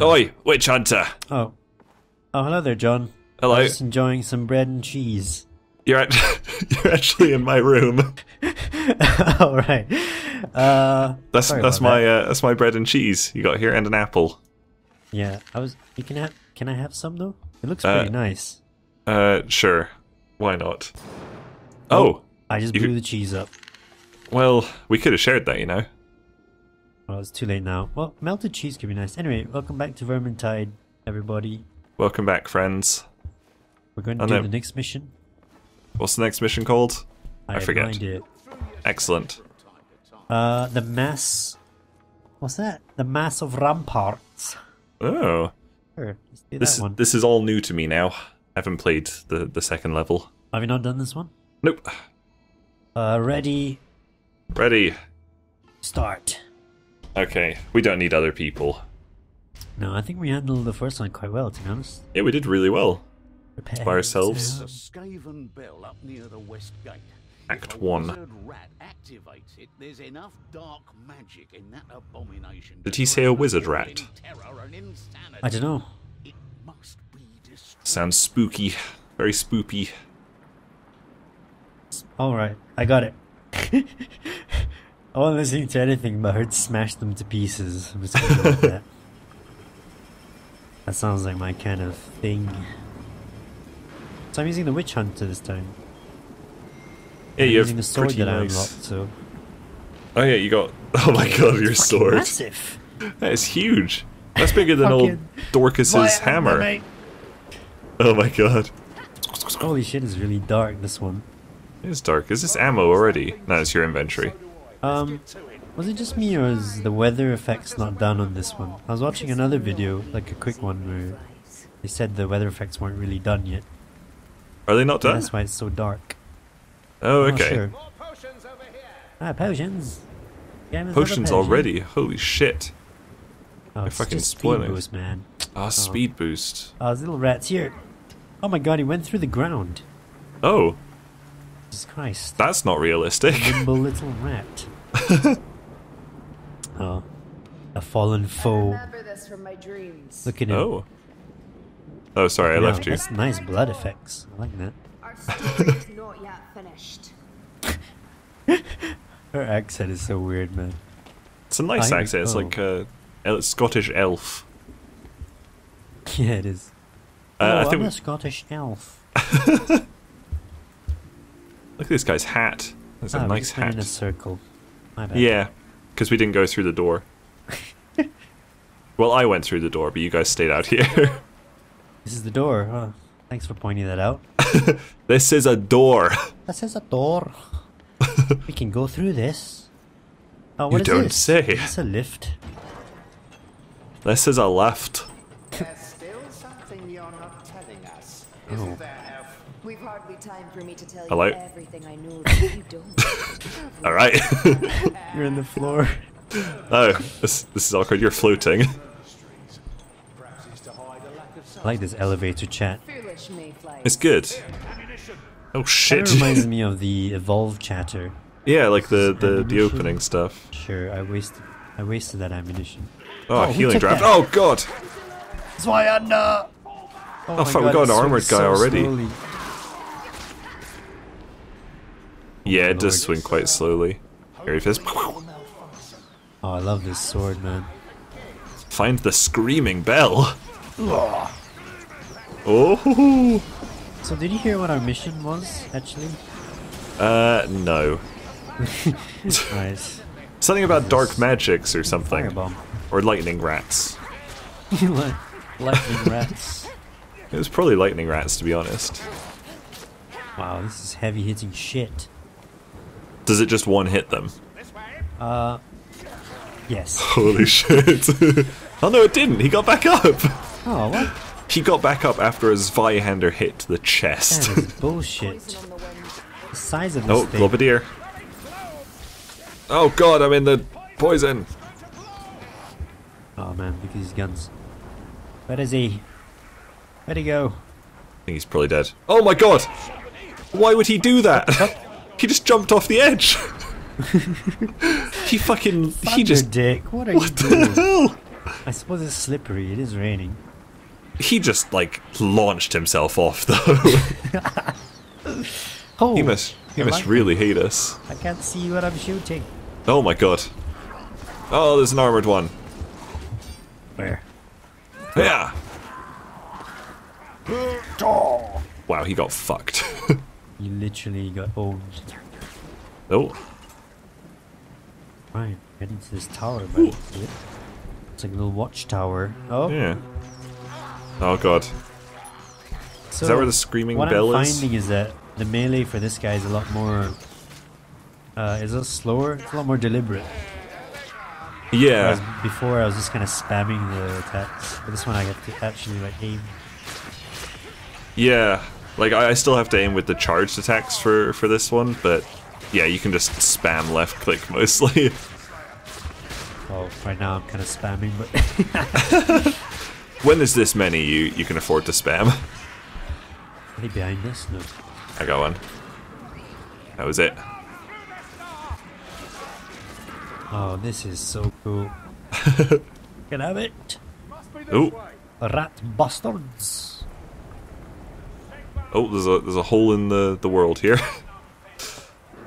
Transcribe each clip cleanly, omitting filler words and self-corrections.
Oi, witch hunter. Oh. Oh, hello there, John. Hello. I'm just enjoying some bread and cheese. You're actually in my room. All right. That's my bread and cheese you got here, and an apple. Yeah, I was. You can have. Can I have some though? It looks pretty nice. Sure. Why not? Oh, I just blew the cheese up. Well, we could have shared that, you know. Well, it's too late now. Well, melted cheese could be nice. Anyway, welcome back to Vermintide, everybody. Welcome back, friends. We're going to do the next mission. What's the next mission called? I forget. Have no idea. Excellent. The mass. What's that? The mass of ramparts. Oh. Sure, let's do that one. This is all new to me now. I haven't played the second level. Have you not done this one? Nope. Ready. Ready. Start. Okay, we don't need other people. No, I think we handled the first one quite well, to be honest. Yeah, we did really well. By ourselves. There's a Skaven bell up near the west gate. Act 1. If a wizard rat activates it, there's enough dark magic in that abomination. Did he say a wizard rat? I don't know. It must be destroyed. Sounds spooky. Very spoopy. Alright, I got it. I wasn't listening to anything, but I heard smash them to pieces. I'm just gonna go with that. That sounds like my kind of thing. So I'm using the witch hunter this time. Yeah, you're using the sword that I unlocked. So. Oh yeah, you got. Oh my god, your sword! Massive. That is huge. That's bigger than old Dorcas's hammer. Mate. Oh my god. Holy shit! It's really dark. This one. It's dark. Is this ammo already? No, it's your inventory. Was it just me or is the weather effects not done on this one? I was watching another video, like a quick one, where they said the weather effects weren't really done yet. Are they not done? That's why it's so dark. Oh, okay. Sure. More potions over here. Ah, potions. Potions already? Holy shit. Oh, it's fucking spoiling. Speed boost, man. Oh, speed boost. Oh, there's little rats here. Oh my god, he went through the ground. Oh. Jesus Christ. That's not realistic. Nimble little rat. Oh. A fallen foe. I remember this from my dreams. Look at him. Oh. Oh, sorry, I left you. That's nice blood effects. I like that. Our story is not yet finished. Her accent is so weird, man. It's a nice accent. It's like a Scottish elf. Yeah, it is. I think I'm a Scottish elf. Look at this guy's hat. That's a nice hat. In a circle. My bad. Yeah, because we didn't go through the door. Well, I went through the door, but you guys stayed out here. This is the door. Oh, thanks for pointing that out. This is a door. This is a door. We can go through this. Oh, what you is don't this? Say. It's a lift. This is a lift. There's still something you're not telling us. Isn't there? We've hardly time for me to tell you everything I know that you don't. All right. You're in the floor. Oh, this is awkward. You're floating. I like this elevator chat. It's good. Oh shit! It reminds me of the Evolve chatter. Yeah, like the opening stuff. Sure, I wasted that ammunition. Oh, healing draft. Oh god! Zweihander! Oh fuck, we got an armored guy already. Slowly. Yeah, it does swing quite slowly. Here he is. Oh, I love this sword, man. Find the screaming bell. Ugh. Oh! So did you hear what our mission was, actually? No. Nice. Something about dark magics or something. Firebomb. Or lightning rats. Lightning rats. It was probably lightning rats, to be honest. Wow, this is heavy hitting shit. Does it just one hit them? Yes. Holy shit. Oh no, it didn't! He got back up! Oh, what? He got back up after a Zweihander hit the chest. That is bullshit. The size of this thing. Globadeer. Oh god, I'm in the poison. Oh man, look at these guns. Where is he? Where'd he go? I think he's probably dead. Oh my god! Why would he do that? He just jumped off the edge. He fucking. Thunderdick, what are you doing? What the hell? I suppose it's slippery. It is raining. He just, like, launched himself off, though. Oh, he must really hate us. I can't see what I'm shooting. Oh, my God. Oh, there's an armored one. Where? Yeah. Oh. Wow, he got fucked. You literally got owned. Oh. Right, heading to this tower. It's like a little watchtower. Oh. Yeah. Oh God. So is that where the screaming bell is? What I'm finding is that the melee for this guy is a lot more. Is it slower? It's a lot more deliberate. Yeah. Whereas before I was just kind of spamming the attacks, but this one I have to actually like aim. Yeah, like I still have to aim with the charged attacks for this one, but yeah, you can just spam left click mostly. Well, right now I'm kind of spamming, but. When there's this many, you can afford to spam. Any behind us? No. I got one. That was it. Oh, this is so cool. Can have it. Oh, rat bastards! Oh, there's a hole in the world here.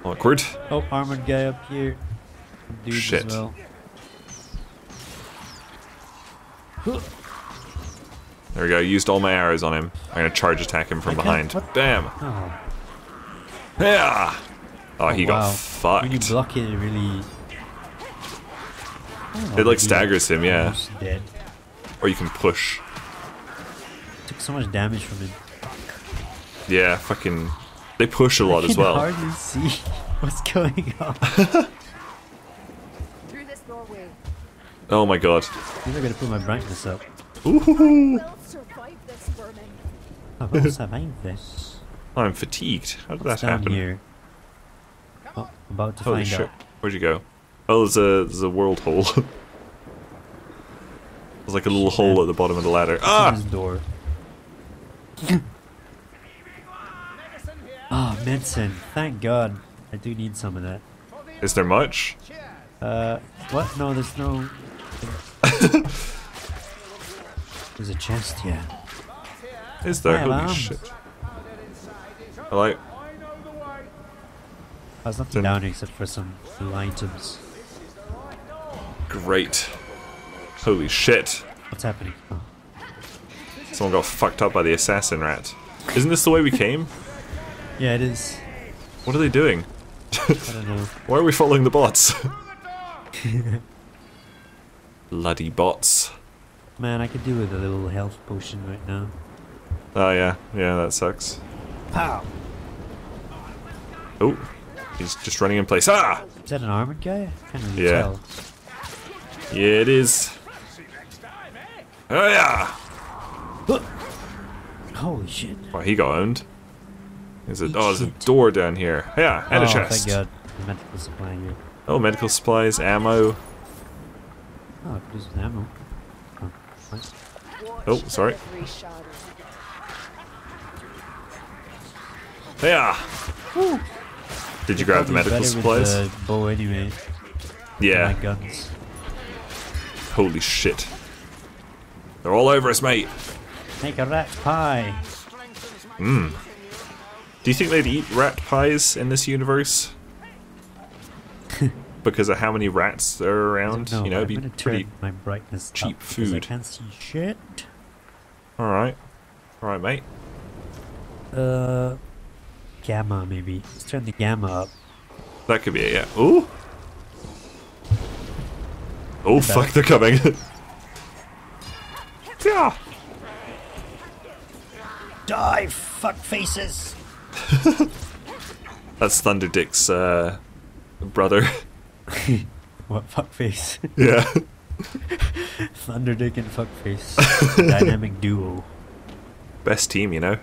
Awkward. Oh, armored guy up here. Dude shit. As well. There we go. Used all my arrows on him. I'm gonna charge attack him from behind. Damn. Oh. Yeah. Oh, he got fucked. When you block it, it really. It like staggers him, yeah. Dead. Or you can push. Took so much damage from him. Yeah, fucking. They push a lot as well. I can hardly see what's going on. Through this doorway. Oh my God. I think I'm gonna put my brightness up. Ooh. I will survive this. I'm fatigued. How did that happen? Here? Oh, about to find out. Where'd you go? Oh, there's a world hole. There's like a little hole at the bottom of the ladder. Ah! Door. Ah, oh, medicine. Thank God. I do need some of that. Is there much? What? No, there's no. There's a chest here. Is there? Holy shit. Hello? I was nothing down here except for some little items. Great. Holy shit. What's happening? Oh. Someone got fucked up by the assassin rat. Isn't this the way we came? Yeah, it is. What are they doing? I don't know. Why are we following the bots? Bloody bots. Man, I could do with a little health potion right now. Oh yeah. Yeah, that sucks. Pow! Oh. He's just running in place. Ah! Is that an armored guy? I can't really tell. Yeah, it is. Oh yeah! Holy shit. Well, he got owned. There's a door down here. Yeah, and a chest. Thank God. The medical supply here. Oh, medical supplies, ammo. Oh, there's an ammo. Oh, sorry. Yeah. Woo. Did you grab the medical supplies? With the bow anyway. Yeah. And my guns. Holy shit! They're all over us, mate. Make a rat pie. Mmm. Do you think they'd eat rat pies in this universe? Because of how many rats there are around, you know, it'd be pretty cheap food. I can't see shit. All right, mate. Gamma, maybe. Let's turn the gamma up. That could be it. Yeah. Ooh. Oh fuck! They're coming. Yeah. Die, fuck faces. That's Thunderdick's brother. What fuckface? Yeah. Thunderdick and fuckface. Dynamic duo. Best team, you know.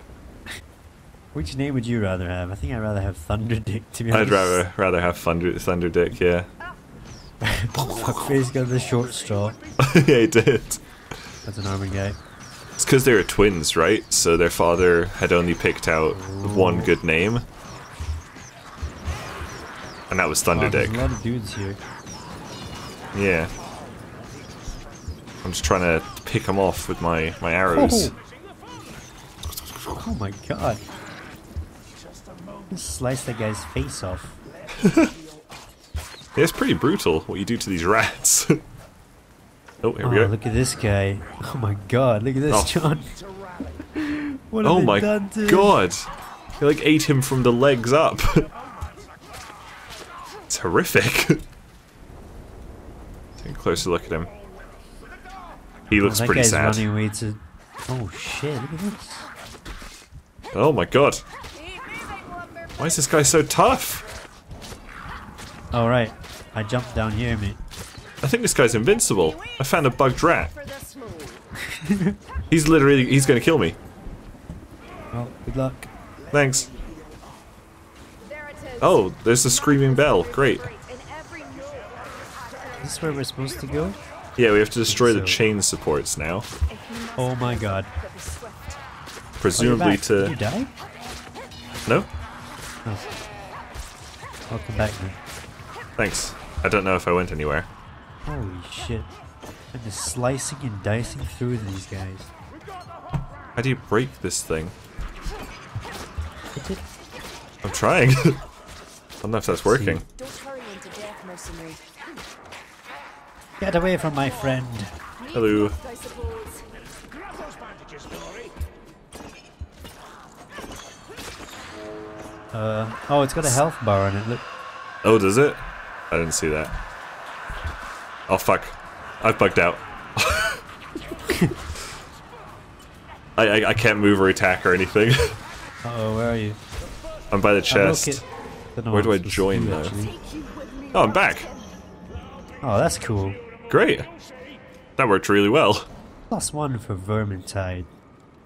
Which name would you rather have? I think I'd rather have Thunderdick, to be honest. I'd rather have Thunderdick, yeah. Fuckface got the short straw. Yeah, he did. That's an armored guy. It's because they were twins, right? So their father had only picked out one good name. And that was Thunderdick. There's a lot of dudes here. Yeah. I'm just trying to pick them off with my arrows. Oh my god. Slice that guy's face off. Yeah, it's pretty brutal what you do to these rats. Oh, here we go. Look at this guy. Oh my god, look at this, John. What have they done to god. They like ate him from the legs up. It's horrific. Take a closer look at him. He looks that pretty sad. Running away to... Oh shit, look at this. Oh my god. Why is this guy so tough? Alright, I jumped down here, mate. I think this guy's invincible. I found a bugged rat. he's gonna kill me. Well, good luck. Thanks. Oh, there's the screaming bell. Great. Is this where we're supposed to go? Yeah, we have to destroy the chain supports now. Oh my god. Presumably Did you die? No? Oh. Welcome back, mate. Thanks. I don't know if I went anywhere. Holy shit. I'm just slicing and dicing through these guys. How do you break this thing? I'm trying. I don't know if that's working. Don't hurry into death, mercenary. Get away from my friend. Hello. Oh, it's got a health bar on it, look. Oh, does it? I didn't see that. Oh fuck. I've bugged out. I can't move or attack or anything. Uh-oh, where are you? I'm by the chest. Where do I join though? Oh, I'm back! Oh, that's cool. Great! That worked really well. +1 for Vermintide.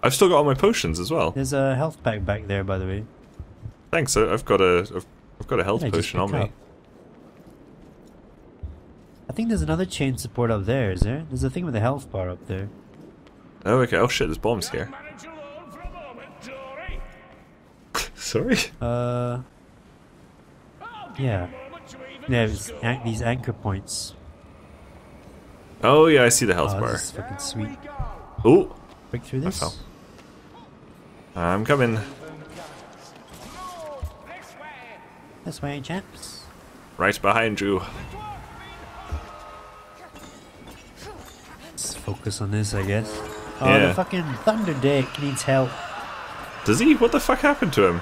I've still got all my potions as well. There's a health pack back there, by the way. Thanks, I've got a health potion on me. I think there's another chain support up there, is there? There's a thing with a health bar up there. Oh, okay. Oh shit, there's bombs here. Sorry? Yeah. There's these anchor points. Oh yeah, I see the health bar. This is fucking sweet. Ooh! Break through this? I fell. I'm coming. This way, chaps. Right behind you. Let's focus on this, I guess. Oh, yeah. The fucking Thunderdick needs help. Does he? What the fuck happened to him?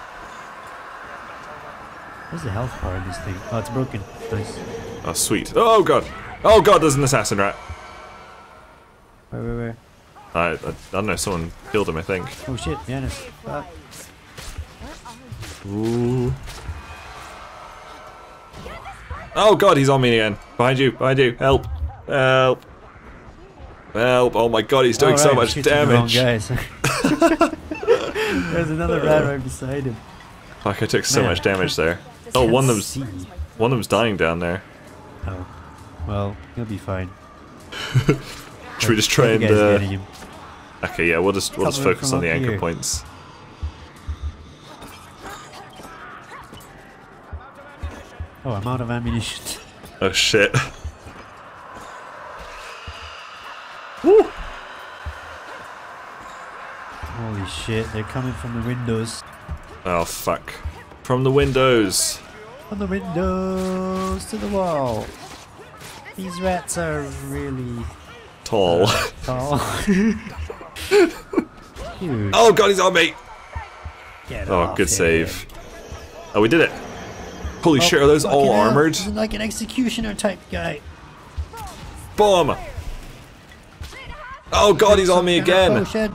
Where's the health bar in this thing? Oh, it's broken. Nice. Oh, sweet. Oh, god. Oh, god, there's an assassin rat. Where? I don't know. Someone killed him, I think. Oh, shit. Yeah, no. Fuck. Ooh. Oh god, he's on me again. Behind you, help. Oh my god, he's doing so much damage. There's another rat right beside him. Fuck, I took so much damage there. Oh, one of them's dying down there. Oh, well, he'll be fine. Should we just try and? Okay, yeah, we'll just focus on the anchor points. Oh, I'm out of ammunition. Oh shit. Woo! Holy shit, they're coming from the windows. Oh fuck. From the windows! From the windows to the wall! These rats are really... tall. Tall. Dude. Oh god, he's on me! Get off, good save. Oh, we did it! Holy shit, are those all armored? This is like an executioner type guy. Bomb! Oh god, he's on me again! Holy shit.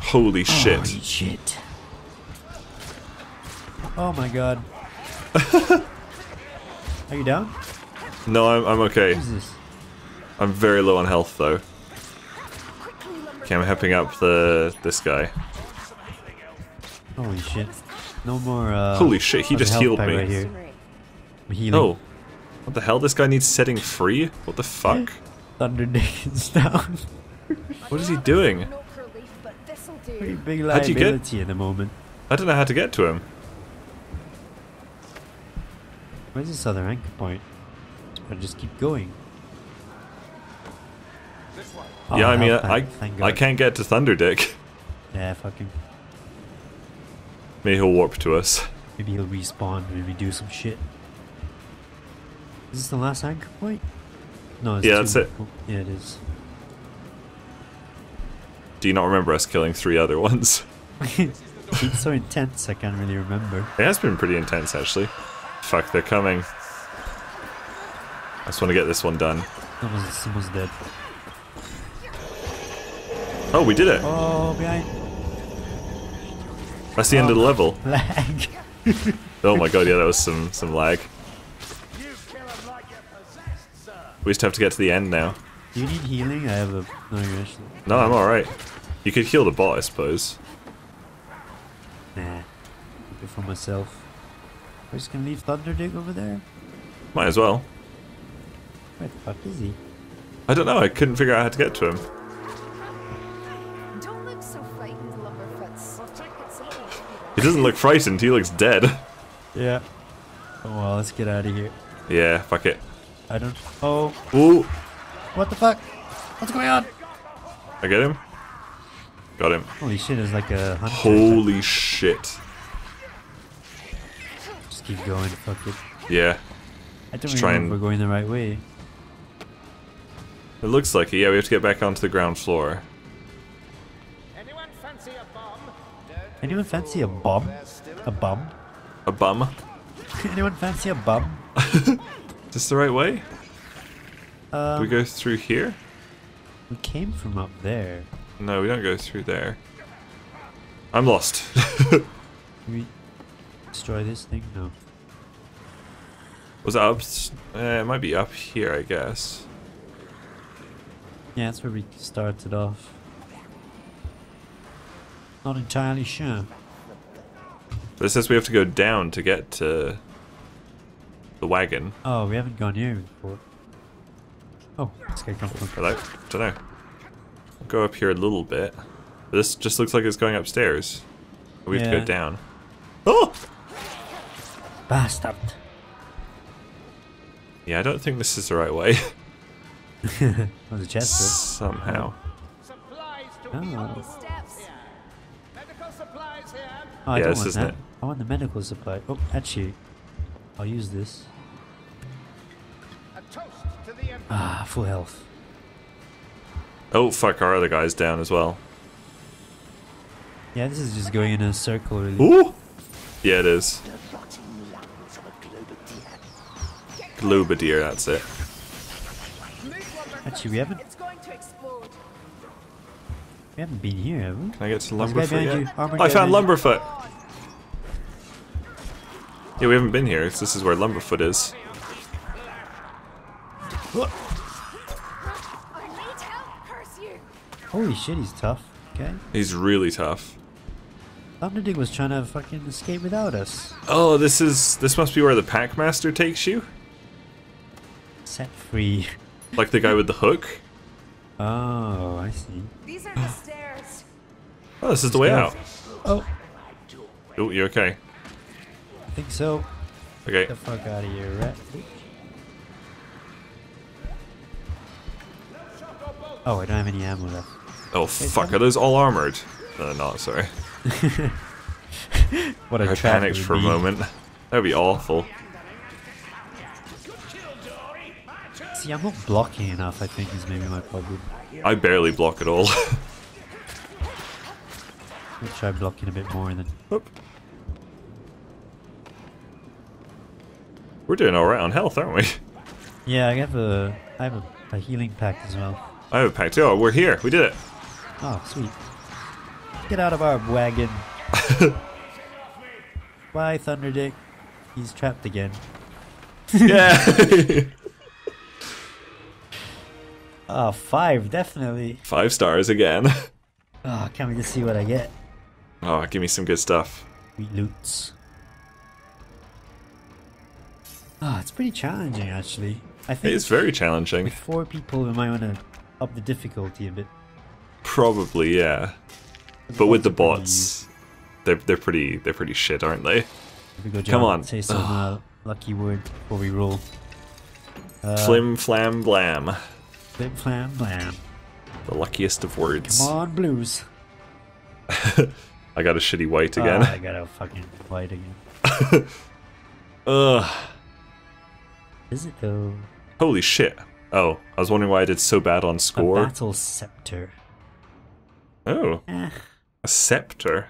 Holy shit. Oh my god. Are you down? No, I'm okay. What is this? I'm very low on health though. Okay, I'm helping up this guy. Holy shit. No more, holy shit, he just healed me. Right here. Oh. What the hell? This guy needs setting free? What the fuck? Thunderdick is down. What is he doing? Pretty big liability at the moment. I don't know how to get to him. Where's this other anchor point? Gotta just keep going. Oh, yeah, I mean, I can't get to Thunderdick. Yeah, fuck him. Maybe he'll warp to us. Maybe he'll respawn, maybe do some shit. Is this the last anchor point? No, it's that's it. Oh, yeah, it is. Do you not remember us killing 3 other ones? It's so intense, I can't really remember. It has been pretty intense, actually. Fuck, they're coming. I just want to get this one done. That was someone's dead. Oh, we did it! Oh, behind. That's the end of the level. Lag. Oh my god, yeah, that was some lag. You kill him like you're possessed, sir. We just have to get to the end now. Do you need healing? I have a... No, you're actually... No, I'm alright. You could heal the bot, I suppose. Nah. Keep it for myself. We're just gonna leave Thunderdick over there? Might as well. Where the fuck is he? I don't know, I couldn't figure out how to get to him. He doesn't look frightened, he looks dead. Yeah. Oh well, let's get out of here. Yeah, fuck it. I don't... Oh. Ooh. What the fuck? What's going on? I get him? Got him. Holy shit, it's like a hunter. Holy shit. Just keep going, fuck it. Yeah. I don't even know if we're going the right way. It looks like it, yeah, we have to get back onto the ground floor. Anyone fancy a bomb? A bum? A bum? Anyone fancy a bum? Is this the right way? Do we go through here? We came from up there. No, we don't go through there. I'm lost. Can we destroy this thing? No. Was that up? It might be up here, I guess. Yeah, that's where we started off. Not entirely sure. But it says we have to go down to get to the wagon. Oh, we haven't gone here before. Oh, let's get comfortable. Hello? Dunno. I'll go up here a little bit. But this just looks like it's going upstairs. We have to go down. Oh! Bastard. Yeah, I don't think this is the right way. That was a chest, though. Somehow. Oh. Oh, yeah, this isn't it. I want the medical supply. Oh, actually, I'll use this. Ah, full health. Oh, fuck, our other guy's down as well. Yeah, this is just going in a circle, really. Ooh! Yeah, it is. Globadeer, that's it. Actually, we haven't been here, have we? Can I get to Lumberfoot yet? Oh, I found Lumberfoot! Yeah, we haven't been here, because this is where Lumberfoot is. What? Holy shit, he's tough. Okay. He's really tough. Thunderdick was trying to fucking escape without us. Oh, this must be where the Packmaster takes you? Set free. Like the guy with the hook? Oh, I see. These are the stairs. Oh, this is the way out. Oh. Oh, you okay? I think so. Okay. Get the fuck out of here, rat. Oh, I don't have any ammo left. Oh, fuck. Are those all armored? No, they're not, sorry. What a trap. I panicked for a moment. That would be awful. See, I'm not blocking enough, I think, is maybe my problem. I barely block at all. Let's try blocking a bit more and then... Oop. We're doing alright on health, aren't we? Yeah, I have a healing pack as well. I have a pack too. Oh, we're here. We did it. Oh, sweet. Get out of our wagon. Bye, Thunderdick. He's trapped again. Yeah. Oh, 5, definitely. 5 stars again. Oh, can't wait to see what I get. Oh, give me some good stuff. Sweet loots. Oh, it's pretty challenging, actually. I think it's very challenging. With 4 people, we might want to up the difficulty a bit. Probably, yeah. But with the bots, they're pretty shit, aren't they? Here we go, John. Come on. Say some lucky word before we roll. Flim flam blam. Flim flam blam. The luckiest of words. Come on, blues. I got a shitty white again. I got a fucking white again. Ugh. Is it though? Holy shit. Oh, I was wondering why I did so bad on score. A battle scepter. Oh. A scepter?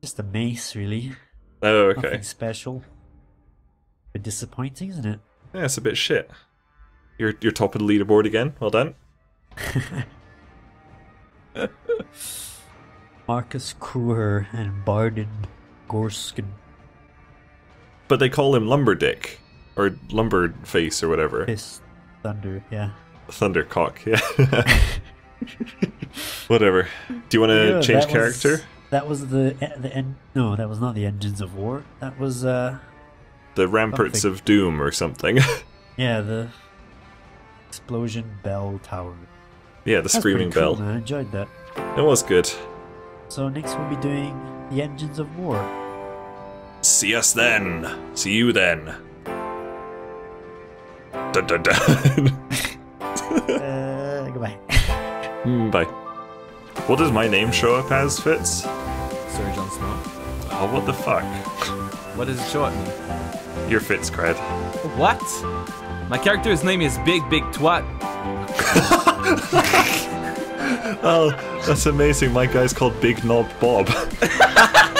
Just a mace, really. Oh, okay. Nothing special. But disappointing, isn't it? Yeah, it's a bit shit. You're top of the leaderboard again. Well done. Marcus Kruer and Bardin Gorskin. But they call him Lumberdick. Or Lumberface or whatever. Fist Thunder, yeah. Thundercock, yeah. Whatever. Do you want to change character? No, that was not the Engines of War. That was, the Ramparts of Doom or something. Yeah, the Explosion Bell Tower. Yeah, the Screaming Bell. Cool, man. I enjoyed that. It was good. So next we'll be doing the Engines of War. See us then. See you then. Dun, dun, dun. Goodbye. Bye. What does my name show up as, Fitz? Sir Jon Snow. Oh, what the fuck? What does it show up mean? You're Fitz Cred. What? My character's name is Big Big Twat. Oh, that's amazing. My guy's called Big Knob Bob.